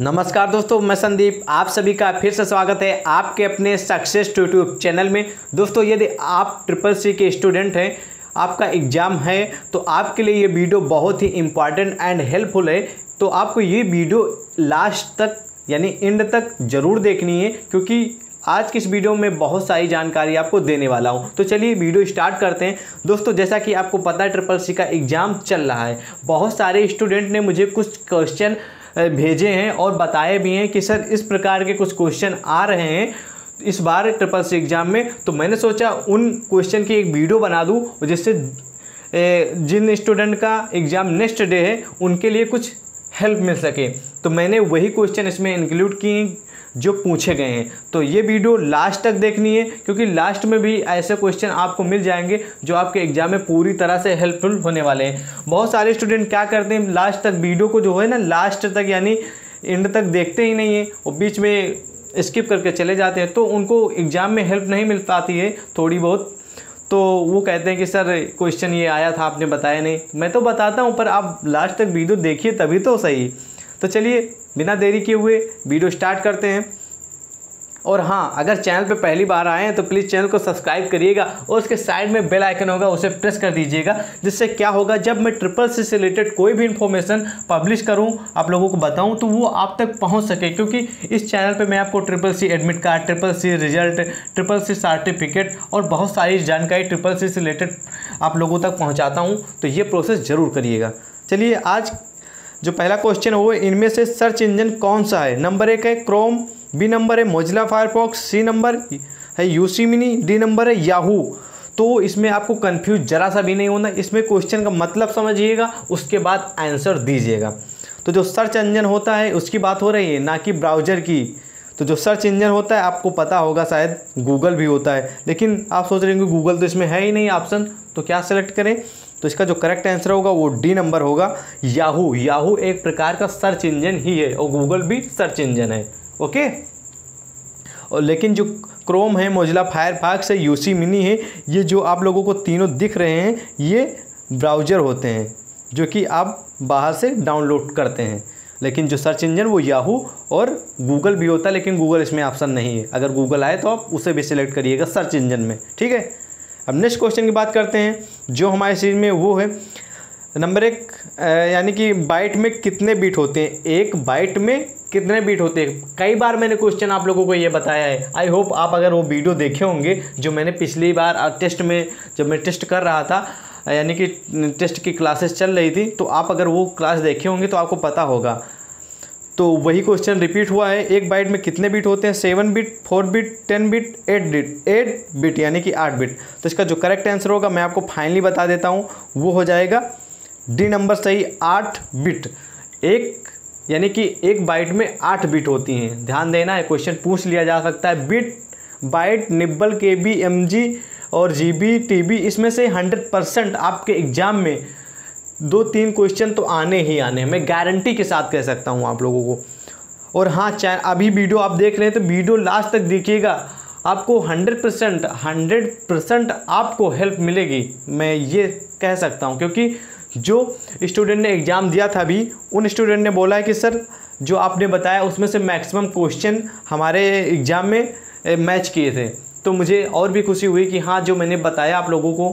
नमस्कार दोस्तों, मैं संदीप, आप सभी का फिर से स्वागत है आपके अपने सक्सेस यूट्यूब चैनल में। दोस्तों, यदि आप ट्रिपल सी के स्टूडेंट हैं, आपका एग्ज़ाम है, तो आपके लिए ये वीडियो बहुत ही इम्पॉर्टेंट एंड हेल्पफुल है। तो आपको ये वीडियो लास्ट तक यानी एंड तक ज़रूर देखनी है, क्योंकि आज की इस वीडियो में बहुत सारी जानकारी आपको देने वाला हूं। तो चलिए वीडियो स्टार्ट करते हैं। दोस्तों, जैसा कि आपको पता है ट्रिपल सी का एग्ज़ाम चल रहा है। बहुत सारे स्टूडेंट ने मुझे कुछ क्वेश्चन भेजे हैं और बताए भी हैं कि सर इस प्रकार के कुछ क्वेश्चन आ रहे हैं इस बार ट्रिपल सी एग्ज़ाम में। तो मैंने सोचा उन क्वेश्चन की एक वीडियो बना दूँ, जिससे जिन स्टूडेंट का एग्ज़ाम नेक्स्ट डे है उनके लिए कुछ हेल्प मिल सके। तो मैंने वही क्वेश्चन इसमें इंक्लूड किए जो पूछे गए हैं। तो ये वीडियो लास्ट तक देखनी है, क्योंकि लास्ट में भी ऐसे क्वेश्चन आपको मिल जाएंगे जो आपके एग्ज़ाम में पूरी तरह से हेल्पफुल होने वाले हैं। बहुत सारे स्टूडेंट क्या करते हैं, लास्ट तक वीडियो को जो है ना, लास्ट तक यानी एंड तक देखते ही नहीं है और बीच में स्किप करके चले जाते हैं, तो उनको एग्ज़ाम में हेल्प नहीं मिल पाती है थोड़ी बहुत। तो वो कहते हैं कि सर क्वेश्चन ये आया था, आपने बताया नहीं। मैं तो बताता हूँ, पर आप लास्ट तक वीडियो देखिए तभी तो सही। तो चलिए बिना देरी किए हुए वीडियो स्टार्ट करते हैं। और हाँ, अगर चैनल पे पहली बार आए हैं तो प्लीज़ चैनल को सब्सक्राइब करिएगा और उसके साइड में बेल आइकन होगा, उसे प्रेस कर दीजिएगा। जिससे क्या होगा, जब मैं ट्रिपल सी से रिलेटेड कोई भी इन्फॉर्मेशन पब्लिश करूं, आप लोगों को बताऊं, तो वो आप तक पहुंच सके। क्योंकि इस चैनल पे मैं आपको triple C admit card, triple C result, triple C certificate और बहुत सारी जानकारी ट्रिपल सी से रिलेटेड आप लोगों तक पहुँचाता हूँ। तो ये प्रोसेस ज़रूर करिएगा। चलिए, आज जो पहला क्वेश्चन हुआ, इनमें से सर्च इंजन कौन सा है? नंबर 1 है क्रोम, बी नंबर है मोजिला फायरफॉक्स, सी नंबर है यूसी मिनी, डी नंबर है याहू। तो इसमें आपको कंफ्यूज जरा सा भी नहीं होना, इसमें क्वेश्चन का मतलब समझिएगा, उसके बाद आंसर दीजिएगा। तो जो सर्च इंजन होता है उसकी बात हो रही है, ना कि ब्राउज़र की। तो जो सर्च इंजन होता है आपको पता होगा, शायद गूगल भी होता है, लेकिन आप सोच रहे होंगे गूगल तो इसमें है ही नहीं ऑप्शन, तो क्या सेलेक्ट करें? तो इसका जो करेक्ट आंसर होगा वो डी नंबर होगा, याहू। याहू एक प्रकार का सर्च इंजन ही है और गूगल भी सर्च इंजन है, ओके। और लेकिन जो क्रोम है, मोजिला फायरफॉक्स है, यूसी मिनी है, ये जो आप लोगों को तीनों दिख रहे हैं, ये ब्राउज़र होते हैं जो कि आप बाहर से डाउनलोड करते हैं। लेकिन जो सर्च इंजन वो याहू और गूगल भी होता है, लेकिन गूगल इसमें ऑप्शन नहीं है। अगर गूगल आए तो आप उसे भी सिलेक्ट करिएगा सर्च इंजन में, ठीक है। अब नेक्स्ट क्वेश्चन की बात करते हैं जो हमारे सीरीज में, वो है नंबर 1 यानी कि बाइट में कितने बीट होते हैं? एक बाइट में कितने बीट होते हैं? कई बार मैंने क्वेश्चन आप लोगों को ये बताया है। आई होप आप अगर वो वीडियो देखे होंगे जो मैंने पिछली बार टेस्ट में, जब मैं टेस्ट कर रहा था, यानी कि टेस्ट की क्लासेस चल रही थी, तो आप अगर वो क्लास देखे होंगे तो आपको पता होगा। तो वही क्वेश्चन रिपीट हुआ है, एक बाइट में कितने बीट होते हैं? 7 bit, 4 bit, 10 bit, 8 bit. 8 bit यानी कि 8 बिट। तो इसका जो करेक्ट आंसर होगा मैं आपको फाइनली बता देता हूँ, वो हो जाएगा डी नंबर सही, 8 बिट। एक यानी कि एक बाइट में 8 बिट होती हैं। ध्यान देना है, क्वेश्चन पूछ लिया जा सकता है। Bit, byte, nibble, KB, MG और जीबी, टीबी, इसमें से 100% आपके एग्ज़ाम में 2-3 क्वेश्चन तो आने ही आने हैं, मैं गारंटी के साथ कह सकता हूं आप लोगों को। और हाँ, अभी वीडियो आप देख रहे हैं तो वीडियो लास्ट तक देखिएगा, आपको 100% आपको हेल्प मिलेगी, मैं ये कह सकता हूँ। क्योंकि जो स्टूडेंट ने एग्ज़ाम दिया था अभी, उन स्टूडेंट ने बोला है कि सर जो आपने बताया उसमें से मैक्सिमम क्वेश्चन हमारे एग्ज़ाम में मैच किए थे। तो मुझे और भी खुशी हुई कि हाँ, जो मैंने बताया आप लोगों को,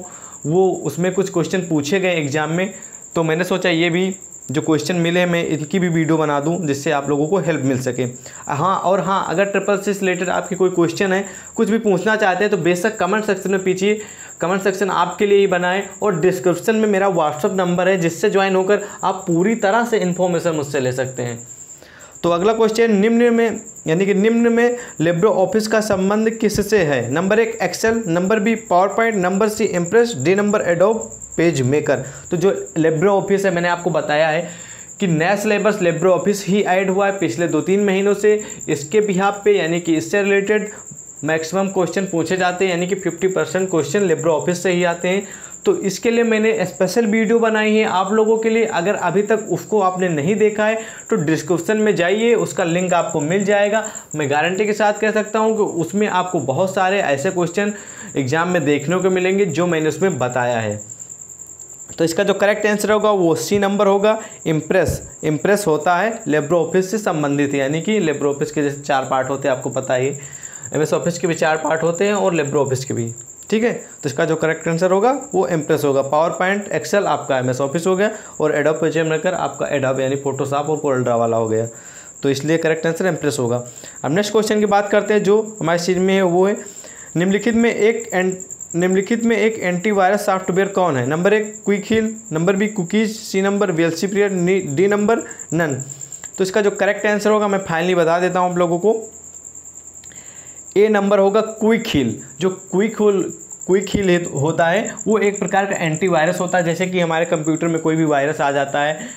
वो उसमें कुछ क्वेश्चन पूछे गए एग्ज़ाम में। तो मैंने सोचा ये भी जो क्वेश्चन मिले, मैं इनकी भी वीडियो बना दूं, जिससे आप लोगों को हेल्प मिल सके। हाँ, और हाँ, अगर ट्रिपल सी से रिलेटेड आपके कोई क्वेश्चन है, कुछ भी पूछना चाहते हैं, तो बेशक कमेंट सेक्शन में पीछिए। कमेंट सेक्शन आपके लिए ही बनाएं, और डिस्क्रिप्शन में मेरा व्हाट्सअप नंबर है, जिससे ज्वाइन होकर आप पूरी तरह से इन्फॉर्मेशन मुझसे ले सकते हैं। तो अगला क्वेश्चन, निम्न में यानी कि निम्न में लिब्रे ऑफिस का संबंध किससे है? Number 1 Excel, number B power point, number C Impress, D number Adobe PageMaker. तो जो लिब्रे ऑफिस है, मैंने आपको बताया है कि नया सिलेबस लिब्रे ऑफिस ही ऐड हुआ है पिछले 2-3 महीनों से। इसके बिहाफ पे यानी कि इससे रिलेटेड मैक्सिमम क्वेश्चन पूछे जाते हैं, यानी कि 50% क्वेश्चन लिब्रे ऑफिस से ही आते हैं। तो इसके लिए मैंने स्पेशल वीडियो बनाई है आप लोगों के लिए। अगर अभी तक उसको आपने नहीं देखा है तो डिस्क्रिप्शन में जाइए, उसका लिंक आपको मिल जाएगा। मैं गारंटी के साथ कह सकता हूं कि उसमें आपको बहुत सारे ऐसे क्वेश्चन एग्ज़ाम में देखने को मिलेंगे जो मैंने उसमें बताया है। तो इसका जो करेक्ट आंसर होगा वो सी नंबर होगा। इम्प्रेस होता है लिब्रे ऑफिस से संबंधित, यानी कि लिब्रे ऑफिस के जैसे 4 पार्ट होते हैं, आपको पता ही, एमएस ऑफिस के भी 4 पार्ट होते हैं और लिब्रे ऑफिस के भी, ठीक है। तो इसका जो करेक्ट आंसर होगा वो इम्प्रेस होगा। पावर पॉइंट एक्सेल आपका एमएस ऑफिस हो गया और एडोब पेजमेकर आपका एडोब यानी फोटोशॉप और कोल्ड्रा वाला हो गया, तो इसलिए करेक्ट आंसर इम्प्रेस होगा। अब नेक्स्ट क्वेश्चन की बात करते हैं जो हमारे चीज़ में है वो है निम्नलिखित में एक एंटीवायरस सॉफ्टवेयर कौन है? Number 1 Quick Heal, number B cookies, C number वेलसी पीरियड, डी नंबर नन। तो इसका जो करेक्ट आंसर होगा मैं फाइनली बता देता हूं आप लोगों को, ए नंबर होगा क्विक हील। जो क्विक हील होता है वो एक प्रकार का एंटीवायरस होता है, जैसे कि हमारे कंप्यूटर में कोई भी वायरस आ जाता है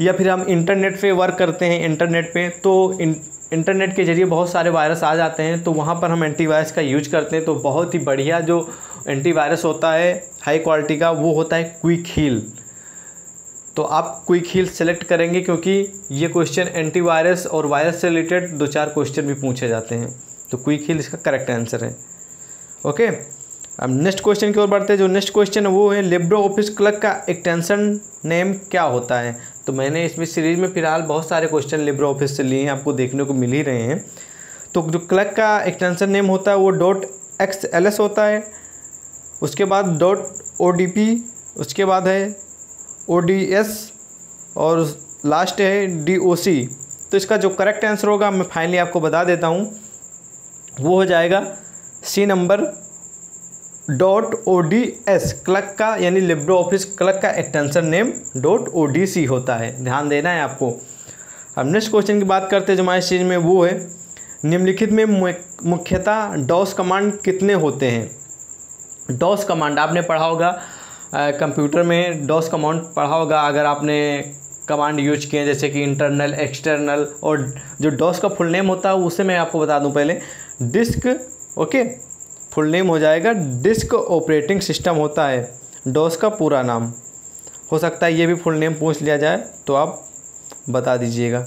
या फिर हम इंटरनेट पे वर्क करते हैं, इंटरनेट पे तो इंटरनेट के ज़रिए बहुत सारे वायरस आ जाते हैं, तो वहाँ पर हम एंटीवायरस का यूज करते हैं। तो बहुत ही बढ़िया जो एंटीवायरस होता है हाई क्वालिटी का वो होता है क्विक हील। तो आप क्विक हील सेलेक्ट करेंगे क्योंकि ये क्वेश्चन एंटीवायरस और वायरस से रिलेटेड 2-4 क्वेश्चन भी पूछे जाते हैं, तो क्विक हील इसका करेक्ट आंसर है। ओके, अब नेक्स्ट क्वेश्चन की ओर बढ़ते हैं। जो नेक्स्ट क्वेश्चन है वो है लिब्रे ऑफिस क्लक का एक्सटेंशन नेम क्या होता है? तो मैंने इसमें सीरीज में फिलहाल बहुत सारे क्वेश्चन लिब्रे ऑफिस से लिए हैं, आपको देखने को मिल ही रहे हैं। तो जो क्लक का एक्सटेंशन नेम होता है वो .xls होता है, उसके बाद .odp, उसके बाद है ods और लास्ट है doc। तो इसका जो करेक्ट आंसर होगा मैं फाइनली आपको बता देता हूँ, वो हो जाएगा सी नंबर .ods। क्लक का यानी लिब्रे ऑफिस क्लक का एक्सटेंशन नेम .odc होता है, ध्यान देना है आपको। अब नेक्स्ट क्वेश्चन की बात करते हैं जो हमारे चीज़ में वो है निम्नलिखित में मुख्यतः डॉस कमांड कितने होते हैं? डॉस कमांड आपने पढ़ा होगा, कंप्यूटर में डॉस कमांड पढ़ा होगा अगर आपने कमांड यूज किए, जैसे कि इंटरनल, एक्सटर्नल। और जो डॉस का फुल नेम होता है उसे मैं आपको बता दूँ पहले, डिस्क, ओके, फुल नेम हो जाएगा डिस्क ऑपरेटिंग सिस्टम होता है डॉस का पूरा नाम। हो सकता है ये भी फुल नेम पूछ लिया जाए तो आप बता दीजिएगा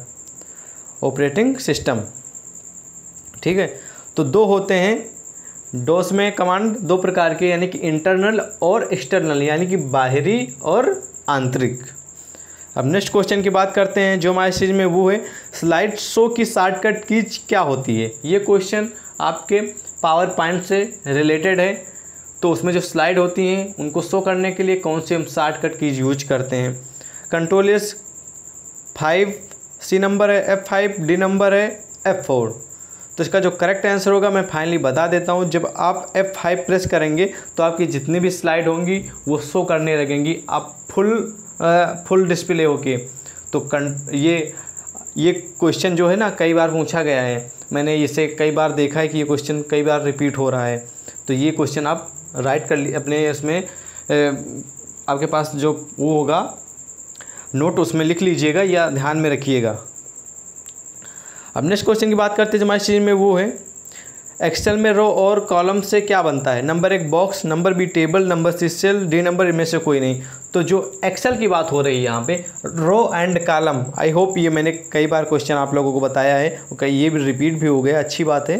ऑपरेटिंग सिस्टम, ठीक है। तो 2 होते हैं डॉस में कमांड, 2 प्रकार के, यानी कि इंटरनल और एक्सटर्नल, यानी कि बाहरी और आंतरिक। अब नेक्स्ट क्वेश्चन की बात करते हैं जो हमारे सीरीज में वो है स्लाइड शो की शॉर्टकट कीज क्या होती है? ये क्वेश्चन आपके पावर पॉइंट से रिलेटेड है, तो उसमें जो स्लाइड होती हैं उनको शो करने के लिए कौन से हम शॉर्टकट कीज यूज करते हैं? Ctrl+5, सी नंबर है F5, डी नंबर है F4। तो इसका जो करेक्ट आंसर होगा मैं फाइनली बता देता हूं, जब आप F5 प्रेस करेंगे तो आपकी जितनी भी स्लाइड होंगी वो शो करने लगेंगी, आप फुल डिस्प्ले होके। तो ये क्वेश्चन जो है ना कई बार पूछा गया है, मैंने इसे कई बार देखा है कि ये क्वेश्चन कई बार रिपीट हो रहा है। तो ये क्वेश्चन आप राइट कर लिए अपने उसमें, आपके पास जो वो होगा नोट उसमें लिख लीजिएगा या ध्यान में रखिएगा। अब नेक्स्ट क्वेश्चन की बात करते हैं जो हमारे चीज़ में वो है एक्सेल में रो और कॉलम से क्या बनता है? Number 1 box, number B table, number C cell, D number इनमें से कोई नहीं। तो जो एक्सेल की बात हो रही है यहाँ पे row and column, I hope ये मैंने कई बार क्वेश्चन आप लोगों को बताया है, ओके, ये भी रिपीट भी हो गया, अच्छी बात है।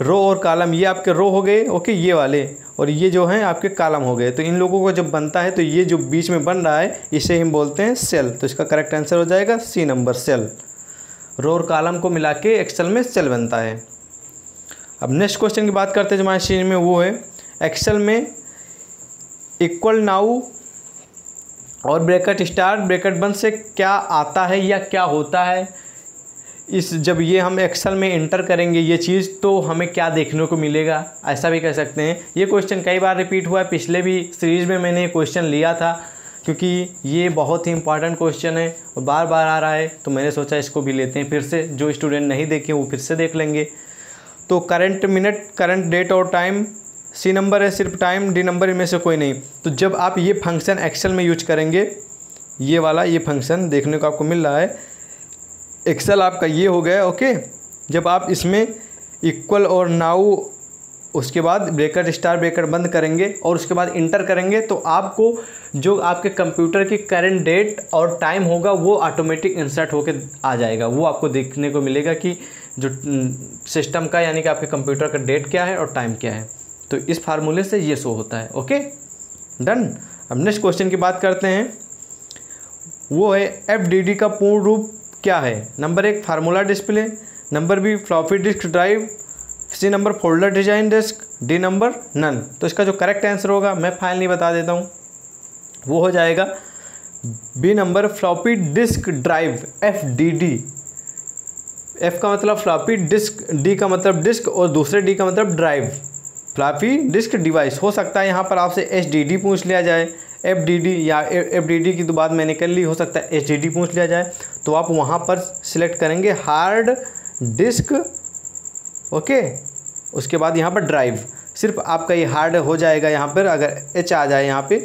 रो और कॉलम, ये आपके रो हो गए, ओके, ये वाले, और ये जो हैं आपके कॉलम हो गए। तो इन लोगों को जब बनता है तो ये जो बीच में बन रहा है इसे हम बोलते हैं सेल। तो इसका करेक्ट आंसर हो जाएगा सी नंबर सेल। रो और कॉलम को मिला के एक्सेल में सेल बनता है। अब नेक्स्ट क्वेश्चन की बात करते हैं जो हमारे सीरीज में वो है एक्सेल में इक्वल नाउ और ब्रैकेट स्टार ब्रैकेट बंद से क्या आता है या क्या होता है? इस जब ये हम एक्सेल में इंटर करेंगे ये चीज़ तो हमें क्या देखने को मिलेगा, ऐसा भी कह सकते हैं। ये क्वेश्चन कई बार रिपीट हुआ है, पिछले भी सीरीज में मैंने ये क्वेश्चन लिया था क्योंकि ये बहुत ही इंपॉर्टेंट क्वेश्चन है और बार बार आ रहा है, तो मैंने सोचा इसको भी लेते हैं फिर से, जो स्टूडेंट नहीं देखे वो फिर से देख लेंगे। तो करंट मिनट, करंट डेट और टाइम, सी नंबर है सिर्फ टाइम, डी नंबर इनमें से कोई नहीं। तो जब आप ये फंक्शन एक्सेल में यूज करेंगे ये वाला, ये फंक्शन देखने को आपको मिल रहा है, एक्सेल आपका ये हो गया, ओके। जब आप इसमें इक्वल और नाउ, उसके बाद ब्रेकेट स्टार ब्रेकेट बंद करेंगे और उसके बाद इंटर करेंगे तो आपको जो आपके कंप्यूटर की करंट डेट और टाइम होगा वो ऑटोमेटिक इंसर्ट होके आ जाएगा। वो आपको देखने को मिलेगा कि जो सिस्टम का यानी कि आपके कंप्यूटर का डेट क्या है और टाइम क्या है। तो इस फार्मूले से ये शो होता है, ओके, डन। हम नेक्स्ट क्वेश्चन की बात करते हैं, वो है एफडीडी का पूर्ण रूप क्या है। नंबर एक formula display, number B floppy disk drive, C number folder design disk, D number none. तो इसका जो करेक्ट आंसर होगा मैं फाइनली बता देता हूँ, वो हो जाएगा B number floppy disk drive FDD. F का मतलब फ्लॉपी डिस्क, डी का मतलब डिस्क और दूसरे डी का मतलब ड्राइव। फ्लॉपी डिस्क डिवाइस हो सकता है यहाँ पर आपसे एचडीडी पूछ लिया जाए, एफडीडी या एफडीडी की तो बात मैंने कर ली, हो सकता है एचडीडी पूछ लिया जाए, तो आप वहाँ पर सिलेक्ट करेंगे हार्ड डिस्क। ओके, उसके बाद यहाँ पर ड्राइव, सिर्फ आपका ये हार्ड हो जाएगा यहाँ पर, अगर एच आ जाए यहाँ पे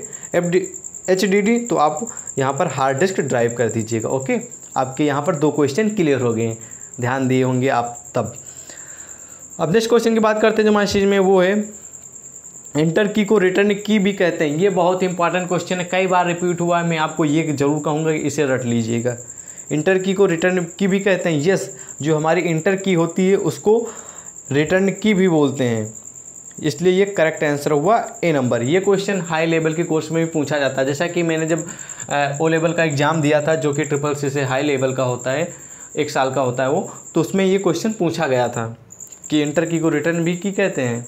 एचडीडी तो आप यहाँ पर हार्ड डिस्क ड्राइव कर दीजिएगा। ओके, आपके यहाँ पर दो क्वेश्चन क्लियर हो गए, ध्यान दिए होंगे आप तब। अब नेक्स्ट क्वेश्चन की बात करते हैं जो हमारे चीज़ में, वो है एंटर की को रिटर्न की भी कहते हैं। ये बहुत इंपॉर्टेंट क्वेश्चन है, कई बार रिपीट हुआ है, मैं आपको ये जरूर कहूँगा कि इसे रट लीजिएगा। इंटर की को रिटर्न की भी कहते हैं, यस, जो हमारी इंटर की होती है उसको रिटर्न की भी बोलते हैं, इसलिए ये करेक्ट आंसर हुआ ए नंबर। ये क्वेश्चन हाई लेवल के कोर्स में भी पूछा जाता है, जैसा कि मैंने जब ओ लेवल का एग्ज़ाम दिया था जो कि ट्रिपल सी से हाई लेवल का होता है, एक साल का होता है वो, तो उसमें ये क्वेश्चन पूछा गया था कि इंटर की को रिटर्न भी की कहते हैं।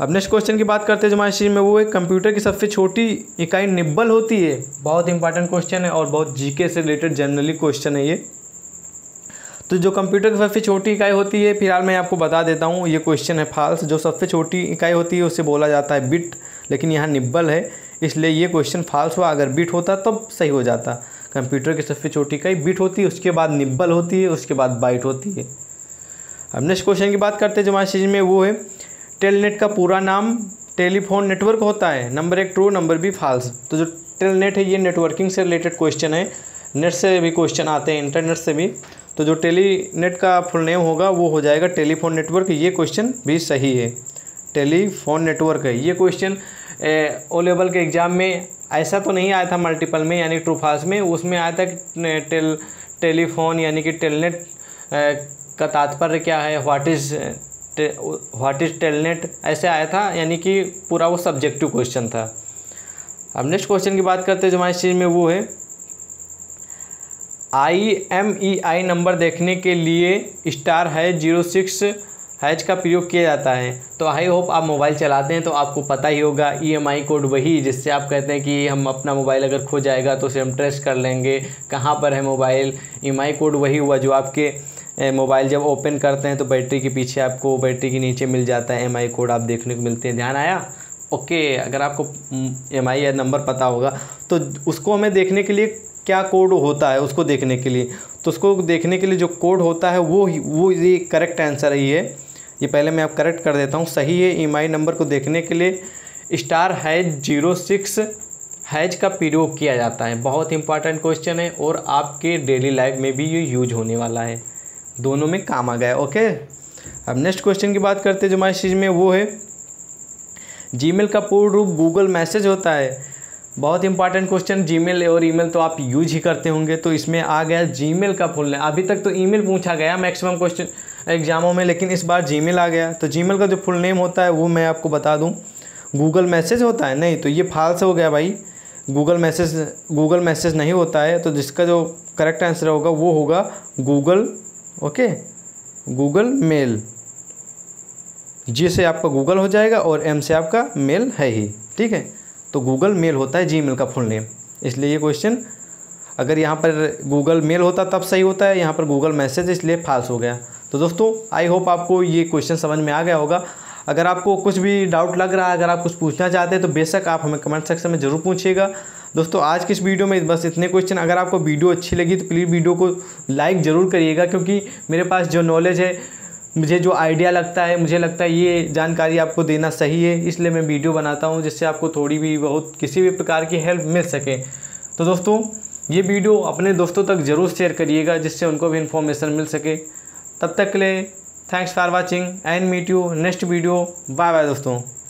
अब नेक्स्ट क्वेश्चन की बात करते हैं जो हमारे चीज़ में, वो एक कंप्यूटर की सबसे छोटी इकाई निब्बल होती है। बहुत इंपॉर्टेंट क्वेश्चन है और बहुत जीके से रिलेटेड जनरली क्वेश्चन है ये। तो जो कंप्यूटर की सबसे छोटी इकाई होती है, फिलहाल मैं आपको बता देता हूँ ये क्वेश्चन है फाल्स। जो सबसे छोटी इकाई होती है उसे बोला जाता है बिट, लेकिन यहाँ निब्बल है इसलिए ये क्वेश्चन फाल्स हुआ। अगर बिट होता तब तो सही हो जाता। कंप्यूटर की सबसे छोटी इकाई बिट होती है, उसके बाद निब्बल होती है, उसके बाद बाइट होती है। अब नेक्स्ट क्वेश्चन की बात करते हैं जो हमारे चीज़ में, वो है टेलनेट का पूरा नाम टेलीफोन नेटवर्क होता है। नंबर एक ट्रू, नंबर बी फाल्स। तो जो टेलनेट है ये नेटवर्किंग से रिलेटेड क्वेश्चन है, नेट से भी क्वेश्चन आते हैं, इंटरनेट से भी। तो जो टेलीनेट का फुल नेम होगा वो हो जाएगा टेलीफोन नेटवर्क। ये क्वेश्चन भी सही है, टेलीफोन नेटवर्क है। ये क्वेश्चन ओ लेवल के एग्ज़ाम में ऐसा तो नहीं आया था मल्टीपल में, यानी ट्रू फाल्स में, उसमें आया था कि टेलीफोन यानी कि टेलनेट का तात्पर्य क्या है, व्हाट इज़ टेलनेट, ऐसे आया था, यानी कि पूरा वो सब्जेक्टिव क्वेश्चन था। अब नेक्स्ट क्वेश्चन की बात करते हैं जो हमारे चीज़ में, वो है IMEI नंबर देखने के लिए स्टार है 06 हैच का प्रयोग किया जाता है। तो आई होप आप मोबाइल चलाते हैं तो आपको पता ही होगा EMI कोड, वही जिससे आप कहते हैं कि हम अपना मोबाइल अगर खो जाएगा तो उसे हम ट्रेस कर लेंगे कहाँ पर है मोबाइल। EMI कोड वही हुआ जो आपके मोबाइल जब ओपन करते हैं तो बैटरी के पीछे, आपको बैटरी के नीचे मिल जाता है EMI कोड, आप देखने को मिलते हैं। ध्यान आया? ओके, अगर आपको EMI नंबर पता होगा तो उसको हमें देखने के लिए क्या कोड होता है, उसको देखने के लिए, तो उसको देखने के लिए जो कोड होता है वो ये करेक्ट आंसर ही है। ये पहले मैं आप करेक्ट कर देता हूँ, सही है। EMI नंबर को देखने के लिए स्टार हैज 06 हैज का प्रयोग किया जाता है। बहुत इंपॉर्टेंट क्वेश्चन है और आपके डेली लाइफ में भी ये यूज होने वाला है, दोनों में काम आ गया। ओके, अब नेक्स्ट क्वेश्चन की बात करते हैं जो हमारे चीज़ में, वो है जीमेल का पूर्ण रूप गूगल मैसेज होता है। बहुत इंपॉर्टेंट क्वेश्चन, जीमेल और ईमेल तो आप यूज ही करते होंगे, तो इसमें आ गया जीमेल का फुल नेम। अभी तक तो ईमेल पूछा गया मैक्सिमम क्वेश्चन एग्जामों में, लेकिन इस बार जीमेल आ गया। तो जीमेल का जो फुल नेम होता है वो मैं आपको बता दूं, गूगल मैसेज होता है। नहीं, तो ये फाल्स हो गया भाई, गूगल मैसेज नहीं होता है। तो जिसका जो करेक्ट आंसर होगा वो होगा Google, okay, Google mail. G से आपका गूगल हो जाएगा और एम से आपका मेल है ही, ठीक है। तो गूगल मेल होता है जीमेल का फुल नेम, इसलिए ये क्वेश्चन, अगर यहाँ पर गूगल मेल होता तब सही होता है, यहाँ पर गूगल मैसेज, इसलिए फाल्स हो गया। तो दोस्तों आई होप आपको ये क्वेश्चन समझ में आ गया होगा। अगर आपको कुछ भी डाउट लग रहा है, अगर आप कुछ पूछना चाहते हैं तो बेशक आप हमें कमेंट सेक्शन में ज़रूर पूछिएगा। दोस्तों आज की इस वीडियो में बस इतने क्वेश्चन। अगर आपको वीडियो अच्छी लगी तो प्लीज़ वीडियो को लाइक ज़रूर करिएगा, क्योंकि मेरे पास जो नॉलेज है, मुझे जो आइडिया लगता है, मुझे लगता है ये जानकारी आपको देना सही है, इसलिए मैं वीडियो बनाता हूँ, जिससे आपको थोड़ी भी बहुत किसी भी प्रकार की हेल्प मिल सके। तो दोस्तों ये वीडियो अपने दोस्तों तक ज़रूर शेयर करिएगा, जिससे उनको भी इन्फॉर्मेशन मिल सके। तब तक के लिए thanks for watching and meet you next video. Bye bye दोस्तों।